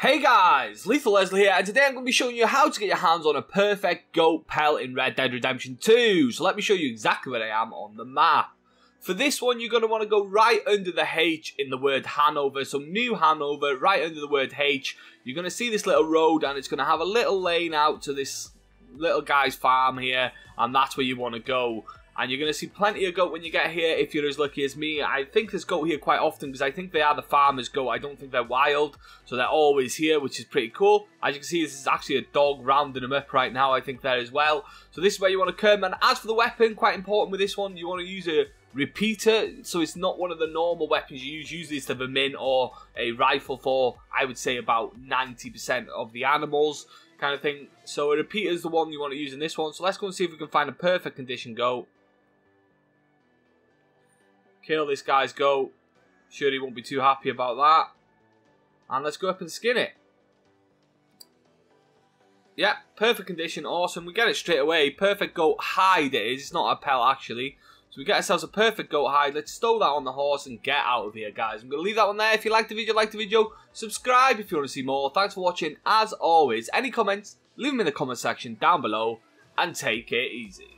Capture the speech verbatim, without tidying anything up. Hey guys, Lethal Leslie here, and today I'm going to be showing you how to get your hands on a perfect goat pelt in Red Dead Redemption two. So let me show you exactly where I am on the map. For this one, you're going to want to go right under the H in the word Hanover, so New Hanover, right under the word H. You're going to see this little road, and it's going to have a little lane out to this little guy's farm here, and that's where you want to go. And you're going to see plenty of goat when you get here, if you're as lucky as me. I think there's goat here quite often, because I think they are the farmer's goat. I don't think they're wild, so they're always here, which is pretty cool. As you can see, this is actually a dog rounding them up right now, I think, there as well. So this is where you want to come. And as for the weapon, quite important with this one, you want to use a repeater. So it's not one of the normal weapons you use. Usually it's the vermin or a rifle for, I would say, about ninety percent of the animals kind of thing. So a repeater is the one you want to use in this one. So let's go and see if we can find a perfect condition goat. Kill this guy's goat. Sure, he won't be too happy about that. And let's go up and skin it. Yeah, perfect condition. Awesome. We get it straight away. Perfect goat hide it is. It's not a pelt, actually. So we get ourselves a perfect goat hide. Let's stow that on the horse and get out of here, guys. I'm going to leave that one there. If you liked the video, like the video. Subscribe if you want to see more. Thanks for watching. As always, any comments, leave them in the comment section down below. And take it easy.